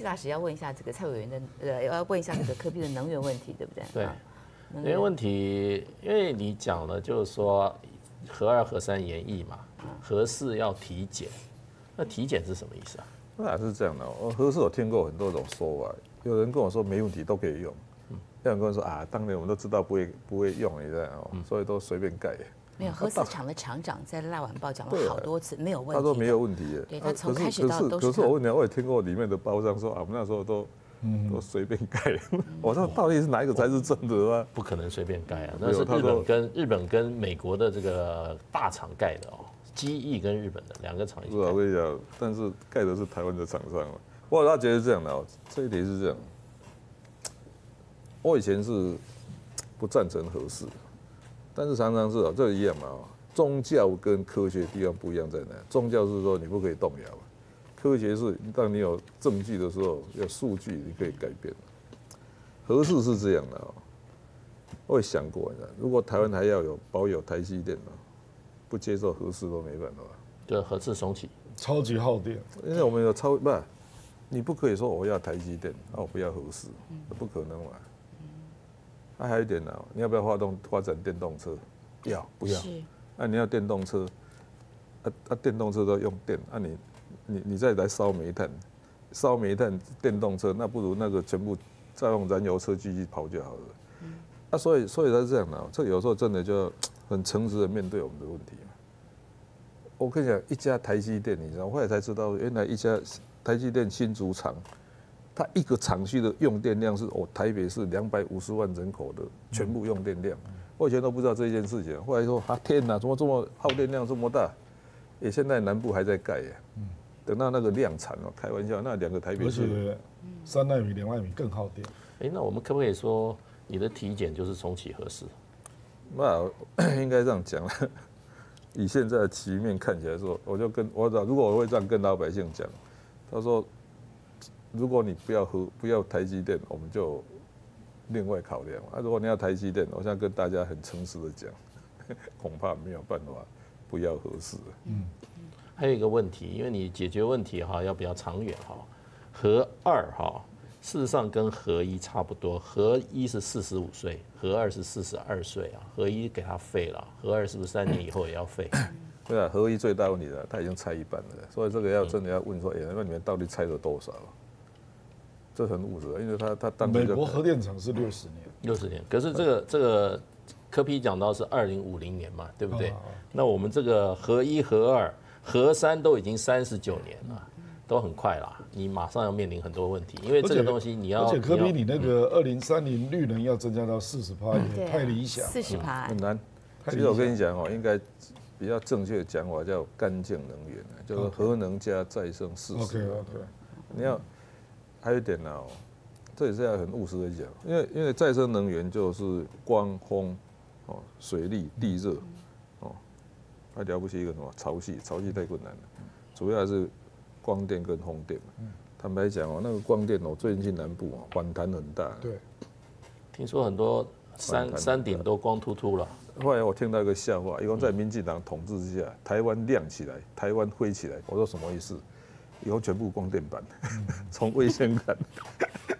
暨大使要问一下这个蔡委员的，要问一下这个柯 P 的能源问题，对不对？对，能源问题，因为你讲了，就是说核2、核3研议嘛，核4要体检，那体检是什么意思啊？那是这样的，我核4我听过很多种说法，有人跟我说没问题都可以用，有人跟我说啊，当年我们都知道不会用，你这样哦，所以都随便盖。 没有，核四厂的厂长在《辣晚报》讲了好多次，没有问题。他说没有问题耶。对，他从开始到都是。可是我问你，我也听过里面的包商说啊，我们那时候都随便盖。我说到底是哪一个才是真的啊？不可能随便盖啊，那是日本跟美国的这个大厂盖的哦，机翼跟日本的两个厂一起盖。是啊，我跟你讲，但是盖的是台湾的厂商嘛。我倒觉得是这样的哦，这一题是这样。我以前是不赞成核四。 但是常常是哦，这一样嘛哦。宗教跟科学地方不一样在哪？宗教是说你不可以动摇，科学是当你有证据的时候，有数据你可以改变。核四是这样的哦，我也想过，如果台湾还要保有台积电嘛，不接受核四都没办法。对，核四重启，超级耗电。因为我们有你不可以说我要台积电，那我不要核四，不可能嘛。 啊、还有一点呢、啊，你要不要发展电动车？要不要？啊，你要电动车，电动车都用电，啊你再来烧煤炭，烧煤炭电动车，那不如那个全部再用燃油车继续跑就好了。嗯、啊，所以它是这样的、啊，这有时候真的就很诚实的面对我们的问题。我跟你讲，一家台积电，你知道，我后来才知道，原来一家台积电新竹厂。 它一个厂区的用电量是我台北市250万人口的全部用电量，我以前都不知道这件事情。后来说啊天哪，怎么这么耗电量这么大？也现在南部还在盖耶，等到那个量产哦，开玩笑，那两个台北市3奈米、2奈米更耗电。哎，那我们可不可以说你的体检就是重启核四？那应该这样讲了。以现在的局面看起来说，如果我会这样跟老百姓讲，他说。 如果你不要台积电，我们就另外考量。啊，如果你要台积电，我想跟大家很诚实的讲，恐怕没有办法不要核四。嗯，还有一个问题，因为你解决问题哈要比较长远哈。核2哈，事实上跟核1差不多，核1是45岁，核2是42岁啊。核1给它废了，核2是不是3年以后也要废？对啊，核1最大问题了，它已经拆一半了，所以这个要真的要问说，那你们到底拆了多少？ 这很务实，因为他当美国核电厂是60年，60年。可是这个柯 P 讲到是2050年嘛，对不对？那我们这个核1、核2、核3都已经39年了，都很快啦。你马上要面临很多问题，因为这个东西你要而且柯 P 你那个2030绿能要增加到40%，也太理想了，40%很难。其实我跟你讲哦，应该比较正确的讲法叫干净能源，就是核能加再生40%。OK， 你要。 还有一点呢、啊，这也是要很务实的讲，因为再生能源就是光、风、哦、水力、地热，哦，还了不起一个什么潮汐太困难了，主要还是光电跟风电。坦白讲哦，那个光电哦，最近去南部哦，反弹很大。对，听说很多山顶都光秃秃了。后来我听到一个笑话，因为在民进党统治之下，台湾亮起来，台湾灰起来，我说什么意思？ 以后全部光电板，从卫星看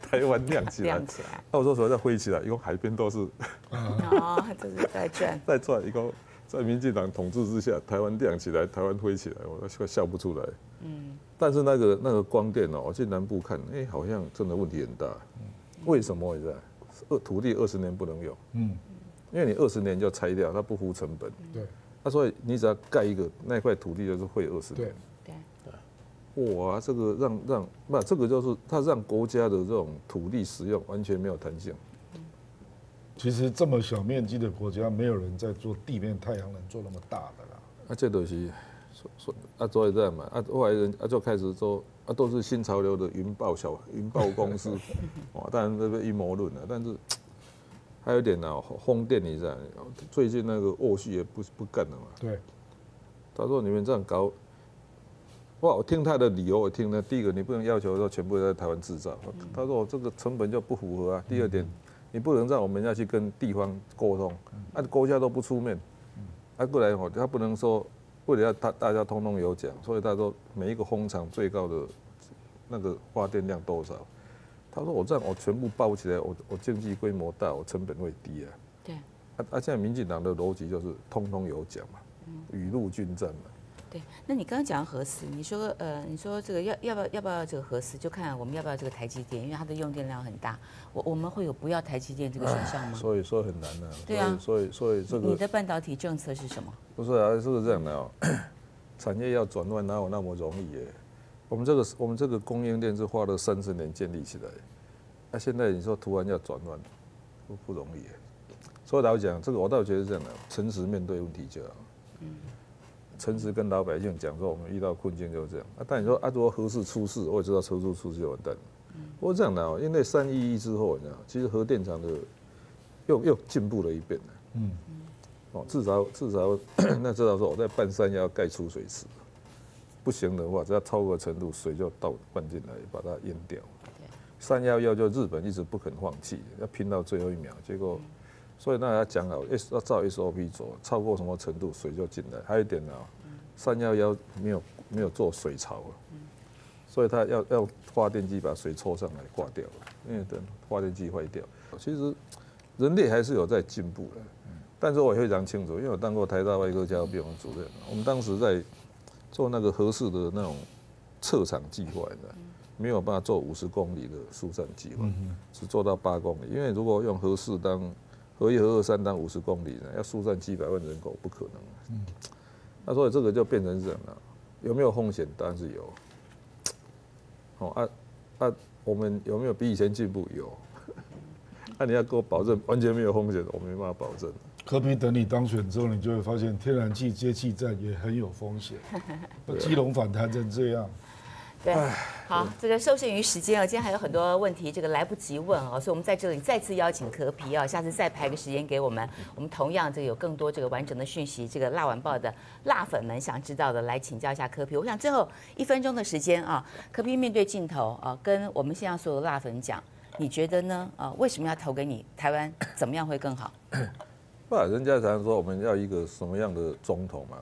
台湾亮起来。那我说所谓在灰起来，以后海边都是。哦，就是在转。在转，以后在民进党统治之下，台湾亮起来，台湾灰起来，我都笑不出来。嗯。但是那个光电哦，我去南部看，哎，好像真的问题很大。为什么？你知道，土地20年不能用。嗯。因为你20年就拆掉，它不付成本。对。那所以你只要盖一个那块土地，就是会20年。 哇，这个这个就是它让国家的这种土地使用完全没有弹性。其实这么小面积的国家，没有人在做地面太阳能做那么大的啦。啊，这东西，所以这样嘛，后来人就开始做都是新潮流的云豹公司，哇，当然这个阴谋论了。但是还有一点呢、啊，风电你知道，最近那个沃旭也不干了嘛。对，他说你们这样搞。 哇！我听他的理由，我听了第一个，你不能要求说全部在台湾制造。他说我这个成本就不符合啊。第二点，你不能让我们要去跟地方沟通，啊，国家都不出面，啊，过来哦，他不能说为了要大家通通有奖，所以他说每一个风场最高的那个发电量多少？他说我这样我全部包起来，我经济规模大，我成本会低啊。对。现在民进党的逻辑就是通通有奖嘛，雨露均沾嘛。对，那你刚刚讲核四，你说这个要不要这个核四，就看我们要不要这个台积电，因为它的用电量很大。我们会有不要台积电这个选项吗？所以说很难啊。对啊。所以这个你的半导体政策是什么？不是啊，是这样的哦，产业要转弯哪有那么容易耶？我们这个供应链是花了30年建立起来，那现在你说突然要转弯，不容易耶。所以老实讲，这个我倒觉得是这样的，诚实面对问题就好。嗯。诚实跟老百姓讲说，我们遇到困境就是这样。啊，但你说啊，如果核四出事，我也知道核四出事就完蛋了。不过这样的哦，因为311之后，你知道，其实核电厂的又进步了一遍了。嗯。哦，至少那知道说，我在半山腰盖出水池，不行的话，只要超过程度，水就倒灌进来，把它淹掉。311就日本一直不肯放弃，要拼到最后一秒，结果。所以那要讲好，要照 SOP 走，超过什么程度水就进来。还有一点呢，311没有做水槽了，所以它要发电机把水抽上来挂掉了，因为等发电机坏掉。其实人类还是有在进步的，但是我也非常清楚，因为我当过台大外科加护病房主任，我们当时在做那个核四的那种测场计划的。没有办法做50公里的疏散计划，只做到8公里，因为如果用核四当核一、核二、三当50公里呢，要疏散700万人口不可能。嗯，那所以这个就变成是这样了，有没有风险？当然是有。好我们有没有比以前进步？有。那你要给我保证完全没有风险，我没办法保证。柯 P 等你当选之后，你就会发现天然气接气站也很有风险，基隆反弹成这样。对，好，这个受限于时间啊，今天还有很多问题，这个来不及问啊，所以我们在这里再次邀请柯 P 啊，下次再排个时间给我们，我们同样这个有更多这个完整的讯息，这个辣晚报的辣粉们想知道的，来请教一下柯 P。我想最后1分钟的时间啊，柯 P 面对镜头啊，跟我们现在所有的辣粉讲，你觉得呢？啊，为什么要投给你？台湾怎么样会更好？不，人家常说我们要一个什么样的总统嘛，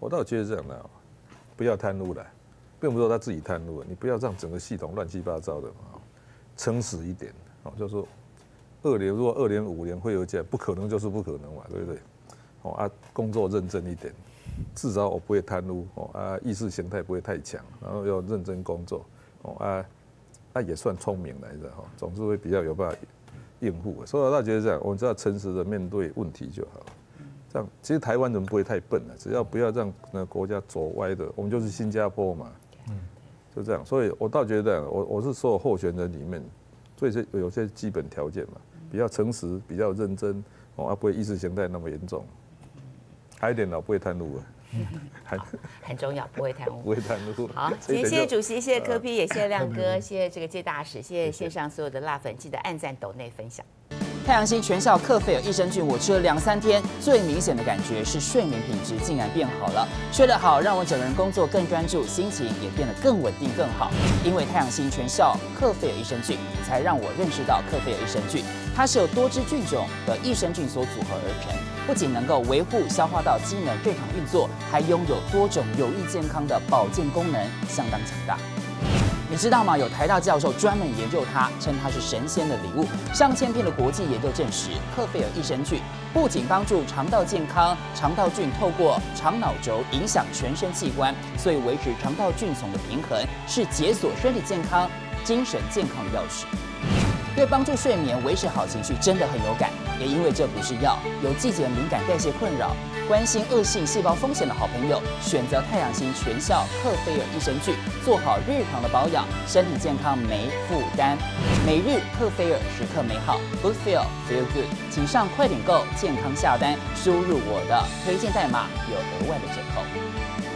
我倒觉得这样的，不要贪污了。并不是说他自己贪污，你不要让整个系统乱七八糟的啊，诚实一点啊，就是说如果2年5年会有假，不可能就是不可能嘛，对不对？哦啊，工作认真一点，至少我不会贪污哦啊，意识形态不会太强，然后要认真工作哦啊，那也算聪明来着哈，总是会比较有办法应付。所以他觉得这样，我们只要诚实的面对问题就好。这样其实台湾人不会太笨了，只要不要让国家走歪的，我们就是新加坡嘛。就这样，所以我倒觉得，我是所有候选人里面，最有些基本条件嘛，比较诚实，比较认真，哦，啊、不会意识形态那么严重，还有一点老不会贪污啊，很重要，不会贪污，不会贪污。好，今天谢谢主席，谢谢柯 P， 也谢谢亮哥，谢谢这个介大使，谢谢线上所有的辣粉，记得按赞、抖内分享。太阳星全效克菲尔益生菌，我吃了2-3天，最明显的感觉是睡眠品质竟然变好了。睡得好，让我整个人工作更专注，心情也变得更稳定更好。因为太阳星全效克菲尔益生菌，才让我认识到克菲尔益生菌，它是由多支菌种的益生菌所组合而成，不仅能够维护消化道机能正常运作，还拥有多种有益健康的保健功能，相当强大。你知道吗？有台大教授专门研究它，称它是神仙的礼物。上千篇的国际研究证实，克菲尔益生菌不仅帮助肠道健康，肠道菌透过肠脑轴影响全身器官，所以维持肠道菌丛的平衡是解锁身体健康、精神健康的钥匙。对帮助睡眠、维持好情绪真的很有感，也因为这不是药。有季节敏感、代谢困扰、关心恶性细胞风险的好朋友，选择太阳星全效克菲尔益生菌，做好日常的保养，身体健康没负担。每日克菲尔，时刻美好 ，Good Feel Feel Good， 请上快点购健康下单，输入我的推荐代码有额外的折扣。